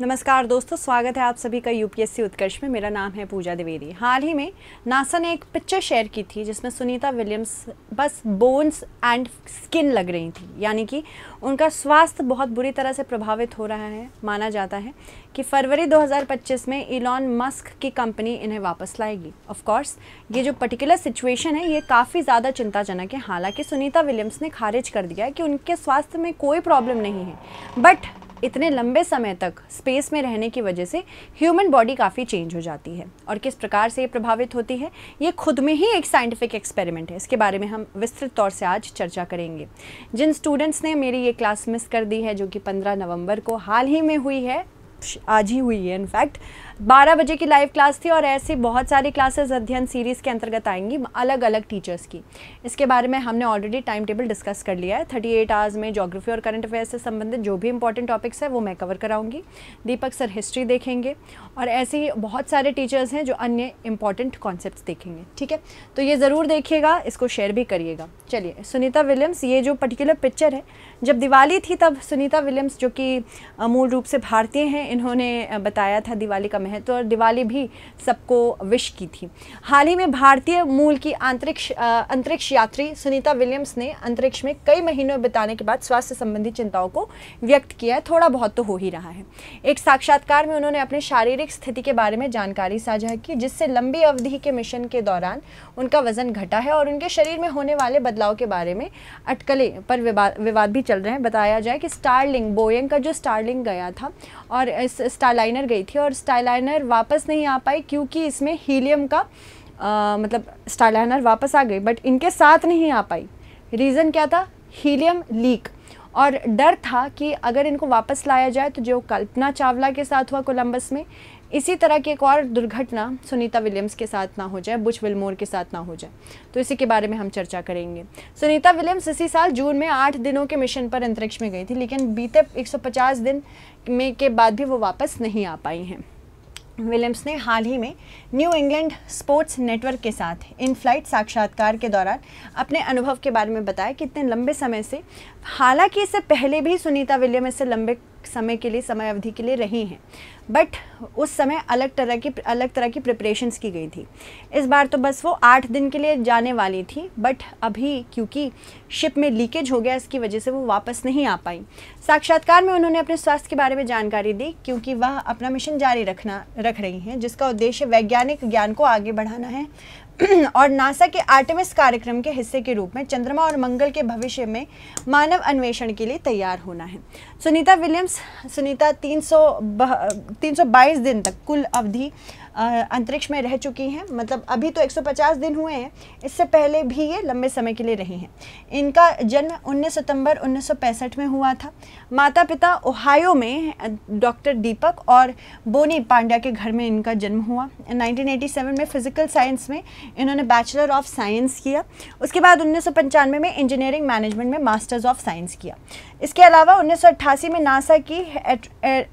नमस्कार दोस्तों, स्वागत है आप सभी का यूपीएससी उत्कर्ष में। मेरा नाम है पूजा द्विवेदी। हाल ही में नासा ने एक पिक्चर शेयर की थी जिसमें सुनीता विलियम्स बस बोन्स एंड स्किन लग रही थी, यानी कि उनका स्वास्थ्य बहुत बुरी तरह से प्रभावित हो रहा है। माना जाता है कि फरवरी 2025 में इलॉन मस्क की कंपनी इन्हें वापस लाएगी। ऑफकोर्स ये जो पर्टिकुलर सिचुएशन है ये काफ़ी ज़्यादा चिंताजनक है। हालाँकि सुनीता विलियम्स ने खारिज कर दिया कि उनके स्वास्थ्य में कोई प्रॉब्लम नहीं है, बट इतने लंबे समय तक स्पेस में रहने की वजह से ह्यूमन बॉडी काफ़ी चेंज हो जाती है और किस प्रकार से ये प्रभावित होती है ये खुद में ही एक साइंटिफिक एक्सपेरिमेंट है। इसके बारे में हम विस्तृत तौर से आज चर्चा करेंगे। जिन स्टूडेंट्स ने मेरी ये क्लास मिस कर दी है जो कि 15 नवंबर को हाल ही में हुई है, आज ही हुई है इनफैक्ट, 12 बजे की लाइव क्लास थी और ऐसी बहुत सारी क्लासेस अध्ययन सीरीज़ के अंतर्गत आएंगी अलग अलग टीचर्स की। इसके बारे में हमने ऑलरेडी टाइम टेबल डिस्कस कर लिया है। 38 आवर्स में ज्योग्राफी और करंट अफेयर्स से संबंधित जो भी इंपॉर्टेंट टॉपिक्स है वो मैं कवर कराऊंगी। दीपक सर हिस्ट्री देखेंगे और ऐसे ही बहुत सारे टीचर्स हैं जो अन्य इंपॉर्टेंट कॉन्सेप्ट देखेंगे। ठीक है, तो ये ज़रूर देखिएगा, इसको शेयर भी करिएगा। चलिए, सुनीता विलियम्स, ये जो पर्टिकुलर पिक्चर है, जब दिवाली थी तब सुनीता विलियम्स जो कि मूल रूप से भारतीय हैं, इन्होंने बताया था दिवाली का महत्व और दिवाली भी सबको विश की थी। हाल ही में भारतीय मूल की अंतरिक्ष यात्री सुनीता विलियम्स ने अंतरिक्ष में कई महीनों बिताने के बाद स्वास्थ्य संबंधी चिंताओं को व्यक्त किया है। थोड़ा बहुत तो हो ही रहा है। एक साक्षात्कार में उन्होंने अपने शारीरिक स्थिति के बारे में जानकारी साझा की, जिससे लंबी अवधि के मिशन के दौरान उनका वजन घटा है और उनके शरीर में होने वाले बदलाव के बारे में अटकलें पर विवाद भी चल रहे हैं। बताया जाए कि स्टारलिंग, बोइंग का जो स्टारलिंग गया था और स्टारलाइनर गई थी और स्टारलाइनर वापस नहीं आ पाई क्योंकि इसमें हीलियम का मतलब स्टारलाइनर वापस आ गई बट इनके साथ नहीं आ पाई। रीज़न क्या था? Helium leak. और डर था कि अगर इनको वापस लाया जाए तो जो कल्पना चावला के साथ हुआ कोलंबस में, इसी तरह की एक और दुर्घटना सुनीता विलियम्स के साथ ना हो जाए, बुच विलमोर के साथ ना हो जाए, तो इसी के बारे में हम चर्चा करेंगे। सुनीता विलियम्स इसी साल जून में 8 दिनों के मिशन पर अंतरिक्ष में गई थी, लेकिन बीते 150 दिन में के बाद भी वो वापस नहीं आ पाई हैं। विलियम्स ने हाल ही में न्यू इंग्लैंड स्पोर्ट्स नेटवर्क के साथ इन फ्लाइट साक्षात्कार के दौरान अपने अनुभव के बारे में बताया कि इतने लंबे समय से, हालांकि इससे पहले भी सुनीता विलियम्स इससे लंबे समय के लिए समय अवधि के लिए रही हैं, बट उस समय अलग तरह की प्रिपरेशंस की गई थी। इस बार तो बस वो 8 दिन के लिए जाने वाली थी, बट अभी क्योंकि शिप में लीकेज हो गया इसकी वजह से वो वापस नहीं आ पाई। साक्षात्कार में उन्होंने अपने स्वास्थ्य के बारे में जानकारी दी क्योंकि वह अपना मिशन जारी रख रही हैं, जिसका उद्देश्य वैज्ञानिक ज्ञान को आगे बढ़ाना है और नासा के आर्टेमिस कार्यक्रम के हिस्से के रूप में चंद्रमा और मंगल के भविष्य में मानव अन्वेषण के लिए तैयार होना है। सुनीता विलियम्स 322 दिन तक कुल अवधि अंतरिक्ष में रह चुकी हैं। मतलब अभी तो 150 दिन हुए हैं, इससे पहले भी ये लंबे समय के लिए रही हैं। इनका जन्म 19 सितंबर 1965 में हुआ था। माता पिता ओहायो में डॉक्टर दीपक और बोनी पांड्या के घर में इनका जन्म हुआ। 1987 में फिजिकल साइंस में इन्होंने बैचलर ऑफ साइंस किया। उसके बाद 1995 में इंजीनियरिंग मैनेजमेंट में मास्टर्स ऑफ साइंस किया। इसके अलावा 1988 में नासा की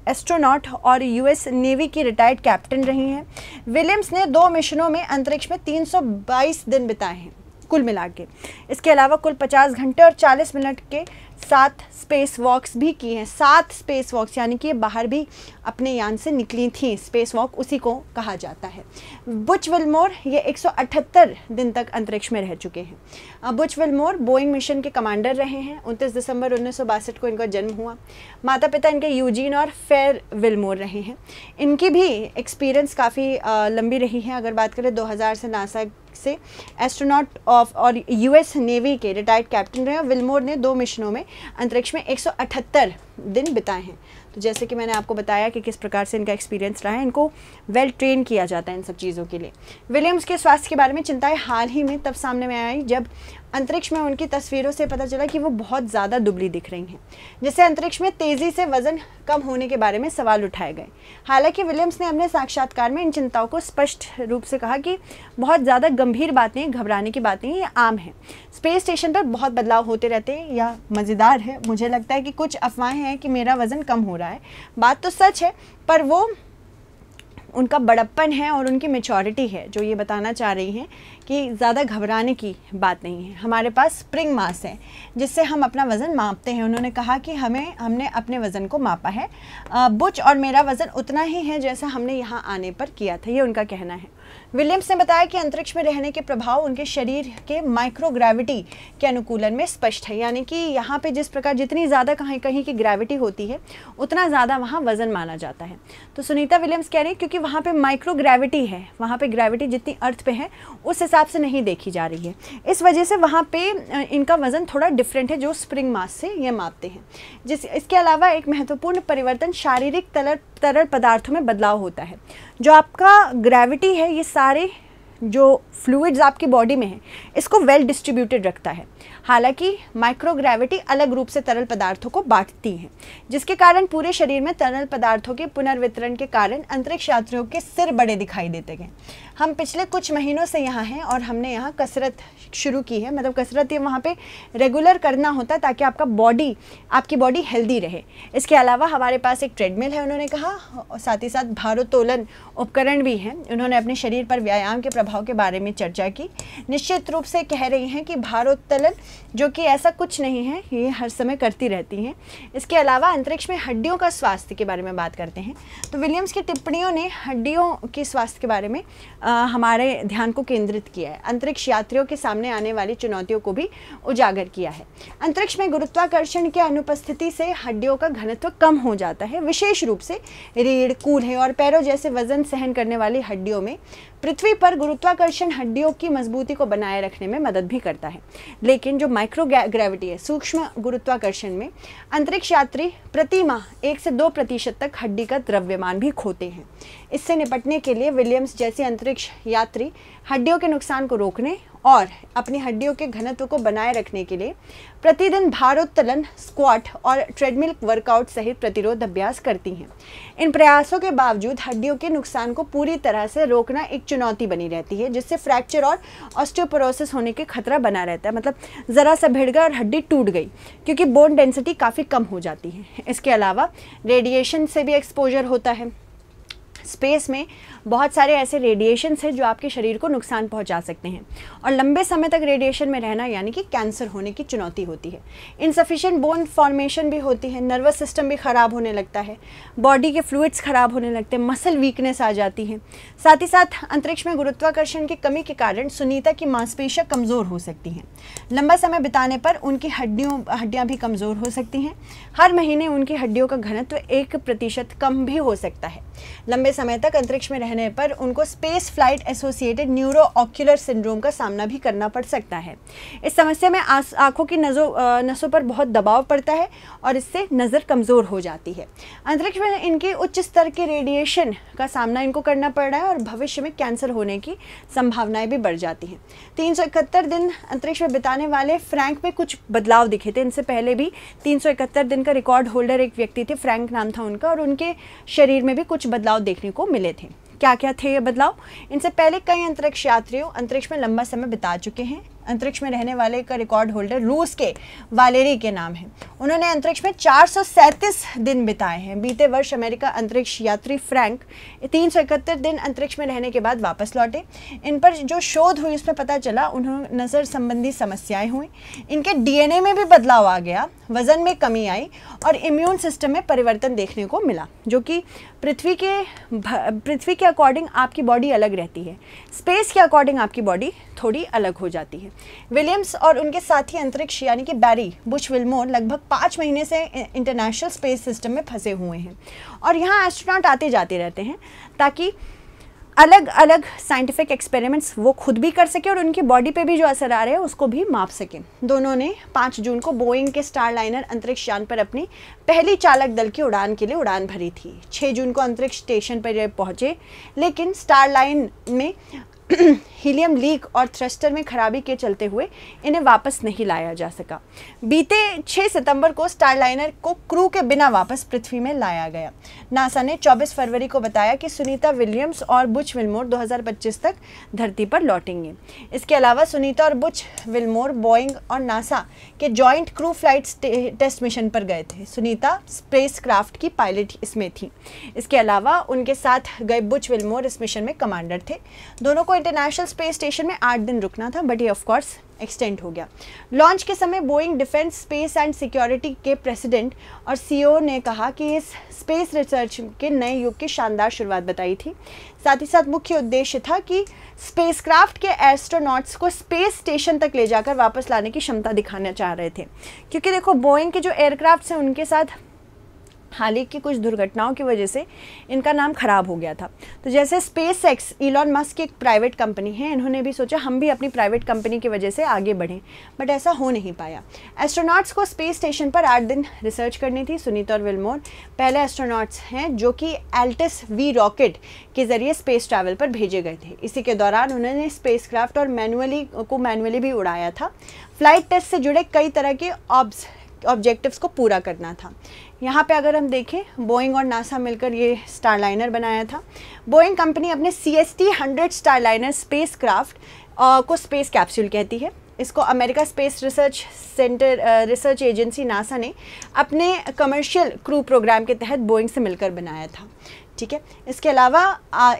एस्ट्रोनॉट और यूएस नेवी की रिटायर्ड कैप्टन रही हैं। विलियम्स ने 2 मिशनों में अंतरिक्ष में 322 दिन बिताए हैं कुल मिला के। इसके अलावा कुल 50 घंटे और 40 मिनट के 7 स्पेस वॉक्स भी किए हैं। 7 स्पेस वॉक्स, यानी कि ये बाहर भी अपने यान से निकली थी। स्पेस वॉक उसी को कहा जाता है। बुच विलमोर ये 178 दिन तक अंतरिक्ष में रह चुके हैं। बुच विलमोर बोइंग मिशन के कमांडर रहे हैं। 29 दिसंबर 1962 को इनका जन्म हुआ। माता पिता इनके यूजीन और फेयर विलमोर रहे हैं। इनकी भी एक्सपीरियंस काफ़ी लंबी रही है। अगर बात करें 2000 से नासा से एस्ट्रोनॉट ऑफ और यूएस नेवी के रिटायर्ड कैप्टन रहे। विलमोर ने 2 मिशनों में अंतरिक्ष में 178 दिन बिताए हैं। तो जैसे कि मैंने आपको बताया कि किस प्रकार से इनका एक्सपीरियंस रहा है। इनको वेल ट्रेन किया जाता है इन सब चीज़ों के लिए। विलियम्स के स्वास्थ्य के बारे में चिंताएं हाल ही में तब सामने में आई जब अंतरिक्ष में उनकी तस्वीरों से पता चला कि वो बहुत ज़्यादा दुबली दिख रही हैं, जिससे अंतरिक्ष में तेज़ी से वजन कम होने के बारे में सवाल उठाए गए। हालांकि विलियम्स ने अपने साक्षात्कार में इन चिंताओं को स्पष्ट रूप से कहा कि बहुत ज़्यादा गंभीर बात नहीं, घबराने की बात नहीं, ये आम है। स्पेस स्टेशन पर बहुत बदलाव होते रहते हैं, यह मज़ेदार है। मुझे लगता है कि कुछ अफवाहें हैं कि मेरा वज़न कम हो रहा है, बात तो सच है, पर वो उनका बड़प्पन है और उनकी मैच्योरिटी है जो ये बताना चाह रही हैं कि ज़्यादा घबराने की बात नहीं है। हमारे पास स्प्रिंग मास है जिससे हम अपना वज़न मापते हैं। उन्होंने कहा कि हमने अपने वज़न को मापा है, बुच और मेरा वज़न उतना ही है जैसा हमने यहाँ आने पर किया था, ये उनका कहना है। विलियम्स ने बताया कि अंतरिक्ष में रहने के प्रभाव उनके शरीर के माइक्रोग्रेविटी के अनुकूलन में स्पष्ट है, यानी कि यहाँ पे जिस प्रकार जितनी ज़्यादा कहीं कहीं की ग्रेविटी होती है उतना ज़्यादा वहाँ वज़न माना जाता है। तो सुनीता विलियम्स कह रही हैं क्योंकि वहाँ पे माइक्रोग्रेविटी है, वहाँ पे ग्रेविटी जितनी अर्थ पे है उस हिसाब से नहीं देखी जा रही है, इस वजह से वहाँ पर इनका वज़न थोड़ा डिफरेंट है जो स्प्रिंग मास से ये मापते हैं। इसके अलावा एक महत्वपूर्ण परिवर्तन शारीरिक तरल पदार्थों में बदलाव होता है। जो आपका ग्रेविटी है ये सारे जो फ्लूइड्स आपकी बॉडी में हैं इसको वेल डिस्ट्रीब्यूटेड रखता है, हालांकि माइक्रोग्रेविटी अलग रूप से तरल पदार्थों को बांटती है, जिसके कारण पूरे शरीर में तरल पदार्थों के पुनर्वितरण के कारण अंतरिक्ष यात्रियों के सिर बड़े दिखाई देते हैं। हम पिछले कुछ महीनों से यहाँ हैं और हमने यहाँ कसरत शुरू की है, मतलब कसरत ये वहाँ पे रेगुलर करना होता है ताकि आपकी बॉडी हेल्दी रहे। इसके अलावा हमारे पास एक ट्रेडमिल है उन्होंने कहा, और साथ ही साथ भारोत्तोलन उपकरण भी हैं। उन्होंने अपने शरीर पर व्यायाम के प्रभाव के बारे में चर्चा की। निश्चित रूप से कह रही हैं कि भारोत्तोलन जो कि ऐसा कुछ नहीं है, ये हर समय करती रहती हैं। इसके अलावा अंतरिक्ष में हड्डियों का स्वास्थ्य के बारे में बात करते हैं तो विलियम्स की टिप्पणियों ने हड्डियों के स्वास्थ्य के बारे में हमारे ध्यान को केंद्रित किया है, अंतरिक्ष यात्रियों के सामने आने वाली चुनौतियों को भी उजागर किया है। अंतरिक्ष में गुरुत्वाकर्षण की अनुपस्थिति से हड्डियों का घनत्व कम हो जाता है, विशेष रूप से रीढ़, कूल्हे और पैरों जैसे वजन सहन करने वाली हड्डियों में। पृथ्वी पर गुरुत्वाकर्षण हड्डियों की मजबूती को बनाए रखने में मदद भी करता है, लेकिन जो माइक्रो ग्रेविटी है, सूक्ष्म गुरुत्वाकर्षण में अंतरिक्ष यात्री प्रति माह 1 से 2% तक हड्डी का द्रव्यमान भी खोते हैं। इससे निपटने के लिए विलियम्स जैसे अंतरिक्ष यात्री हड्डियों के नुकसान को रोकने और अपनी हड्डियों के घनत्व को बनाए रखने के लिए प्रतिदिन भारोत्तोलन, स्क्वाट और ट्रेडमिल वर्कआउट सहित प्रतिरोध अभ्यास करती हैं। इन प्रयासों के बावजूद हड्डियों के नुकसान को पूरी तरह से रोकना एक चुनौती बनी रहती है, जिससे फ्रैक्चर और ऑस्टियोपोरोसिस होने के खतरा बना रहता है, मतलब ज़रा सा भिड़ गया और हड्डी टूट गई, क्योंकि बोन डेंसिटी काफ़ी कम हो जाती है। इसके अलावा रेडिएशन से भी एक्सपोजर होता है। स्पेस में बहुत सारे ऐसे रेडिएशंस हैं जो आपके शरीर को नुकसान पहुंचा सकते हैं और लंबे समय तक रेडिएशन में रहना यानी कि कैंसर होने की चुनौती होती है। इनसफिशिएंट बोन फॉर्मेशन भी होती है, नर्वस सिस्टम भी ख़राब होने लगता है, बॉडी के फ्लूइड्स ख़राब होने लगते हैं, मसल वीकनेस आ जाती है। साथ ही साथ अंतरिक्ष में गुरुत्वाकर्षण की कमी के कारण सुनीता की मांसपेशियाँ कमज़ोर हो सकती हैं, लंबा समय बिताने पर उनकी हड्डियाँ भी कमज़ोर हो सकती हैं। हर महीने उनकी हड्डियों का घनत्व 1% कम भी हो सकता है। लंबे समय तक अंतरिक्ष में रहने पर उनको space flight associated neuro ocular syndrome का सामना भी करना पड़ सकता है। इस समस्या में आंखों की नसों पर बहुत दबाव पड़ता है और इससे नज़र कमज़ोर हो जाती है। अंतरिक्ष में इनके उच्च स्तर के रेडिएशन का सामना इनको करना पड़ रहा है और भविष्य में कैंसर होने की संभावनाएं भी बढ़ जाती हैं। 371 दिन अंतरिक्ष में बिताने वाले फ्रैंक में कुछ बदलाव दिखे थे। इनसे पहले भी 371 दिन का रिकॉर्ड होल्डर एक व्यक्ति थे, फ्रैंक नाम था उनका, और उनके शरीर में भी कुछ बदलाव देखने को मिले थे। क्या क्या थे ये बदलाव? इनसे पहले कई अंतरिक्ष यात्रियों अंतरिक्ष में लंबा समय बिता चुके हैं। अंतरिक्ष में रहने वाले का रिकॉर्ड होल्डर रूस के वालेरी के नाम है, उन्होंने अंतरिक्ष में 437 दिन बिताए हैं। बीते वर्ष अमेरिका अंतरिक्ष यात्री फ्रैंक 371 दिन अंतरिक्ष में रहने के बाद वापस लौटे। इन पर जो शोध हुई उसमें पता चला उन्होंने नज़र संबंधी समस्याएं हुई, इनके DNA में भी बदलाव आ गया, वज़न में कमी आई और इम्यून सिस्टम में परिवर्तन देखने को मिला, जो कि पृथ्वी के अकॉर्डिंग आपकी बॉडी अलग रहती है, स्पेस के अकॉर्डिंग आपकी बॉडी थोड़ी अलग हो जाती है। विलियम्स और उनके साथी अंतरिक्ष यानी कि बैरी, बुच विलमोर लगभग 5 महीने से इंटरनेशनल स्पेस सिस्टम में फंसे हुए हैं और यहाँ एस्ट्रोनॉट आते जाते रहते हैं ताकि अलग अलग साइंटिफिक एक्सपेरिमेंट्स वो खुद भी कर सके और उनकी बॉडी पे भी जो असर आ रहे हैं उसको भी माप सकें। दोनों ने 5 जून को बोइंग के स्टारलाइनर अंतरिक्ष यान पर अपनी पहली चालक दल की उड़ान के लिए उड़ान भरी थी। 6 जून को अंतरिक्ष स्टेशन पर पहुँचे, लेकिन स्टारलाइन में हीलियम लीक और थ्रस्टर में खराबी के चलते हुए इन्हें वापस नहीं लाया जा सका। बीते 6 सितंबर को स्टारलाइनर को क्रू के बिना वापस पृथ्वी में लाया गया। नासा ने 24 फरवरी को बताया कि सुनीता विलियम्स और बुच विलमोर 2025 तक धरती पर लौटेंगे। इसके अलावा सुनीता और बुच विलमोर बोइंग और नासा के joint crew flight test mission पर गए थे। सुनीता स्पेसक्राफ्ट की पायलट इसमें थी। इसके अलावा उनके साथ गए बुच विलमोर इस मिशन में कमांडर थे। दोनों को इंटरनेशनल स्पेस स्टेशन में 8 दिन रुकना था, बट ये ऑफकोर्स एक्सटेंड हो गया। लॉन्च के समय Boeing defence space and security के प्रेसिडेंट और सीईओ ने कहा कि इस स्पेस रिसर्च के नए युग की शानदार शुरुआत बताई थी। साथ ही साथ मुख्य उद्देश्य था कि स्पेसक्राफ्ट के एस्ट्रोनॉट्स को स्पेस स्टेशन तक ले जाकर वापस लाने की क्षमता दिखाना चाह रहे थे, क्योंकि देखो बोइंग के जो एयरक्राफ्ट हैं उनके साथ हाल ही की कुछ दुर्घटनाओं की वजह से इनका नाम खराब हो गया था। तो जैसे स्पेसएक्स इलॉन मस्क की एक प्राइवेट कंपनी है, इन्होंने भी सोचा हम भी अपनी प्राइवेट कंपनी की वजह से आगे बढ़ें, बट ऐसा हो नहीं पाया। एस्ट्रोनॉट्स को स्पेस स्टेशन पर 8 दिन रिसर्च करनी थी। सुनीता और विल्मोर पहले एस्ट्रोनॉट्स हैं जो कि एल्टिस वी रॉकेट के जरिए स्पेस ट्रैवल पर भेजे गए थे। इसी के दौरान उन्होंने स्पेसक्राफ्ट और मैनुअली भी उड़ाया था। फ्लाइट टेस्ट से जुड़े कई तरह के ऑब्जेक्टिव्स को पूरा करना था। यहाँ पे अगर हम देखें, बोइंग और नासा मिलकर ये स्टारलाइनर बनाया था। बोइंग कंपनी अपने CST-100 स्टारलाइनर स्पेसक्राफ्ट को स्पेस कैप्सूल कहती है। इसको America space research agency NASA ने अपने कमर्शियल क्रू प्रोग्राम के तहत बोइंग से मिलकर बनाया था, ठीक है। इसके अलावा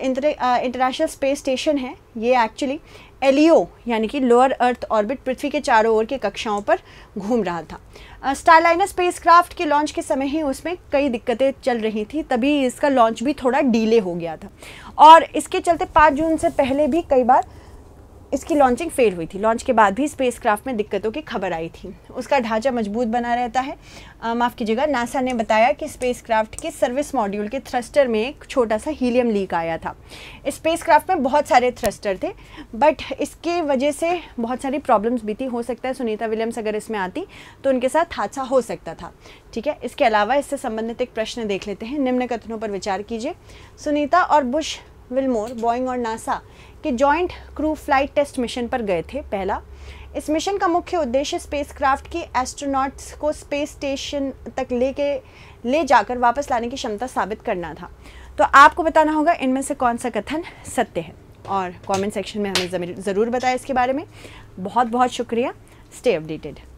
इंटरनेशनल स्पेस स्टेशन है ये एक्चुअली LEO यानी कि लोअर अर्थ ऑर्बिट पृथ्वी के चारों ओर की कक्षाओं पर घूम रहा था। स्टारलाइनर स्पेसक्राफ्ट के लॉन्च के समय ही उसमें कई दिक्कतें चल रही थी, तभी इसका लॉन्च भी थोड़ा डिले हो गया था और इसके चलते 5 जून से पहले भी कई बार इसकी लॉन्चिंग फेल हुई थी। लॉन्च के बाद भी स्पेसक्राफ्ट में दिक्कतों की खबर आई थी। उसका ढांचा मजबूत बना रहता है। माफ़ कीजिएगा, नासा ने बताया कि स्पेसक्राफ्ट के सर्विस मॉड्यूल के थ्रस्टर में एक छोटा सा हीलियम लीक आया था। इस स्पेसक्राफ्ट में बहुत सारे थ्रस्टर थे, बट इसके वजह से बहुत सारी प्रॉब्लम्स भी थी। हो सकता है सुनीता विलियम्स अगर इसमें आती तो उनके साथ हादसा हो सकता था, ठीक है। इसके अलावा इससे संबंधित एक प्रश्न देख लेते हैं। निम्न कथनों पर विचार कीजिए। सुनीता और बुश विल्मोर बोइंग और नासा के joint crew flight test mission पर गए थे। पहला, इस मिशन का मुख्य उद्देश्य स्पेसक्राफ्ट की एस्ट्रोनॉट्स को स्पेस स्टेशन तक ले जाकर वापस लाने की क्षमता साबित करना था। तो आपको बताना होगा इनमें से कौन सा कथन सत्य है, और कमेंट सेक्शन में हमें ज़रूर बताएं इसके बारे में। बहुत बहुत शुक्रिया। Stay updated.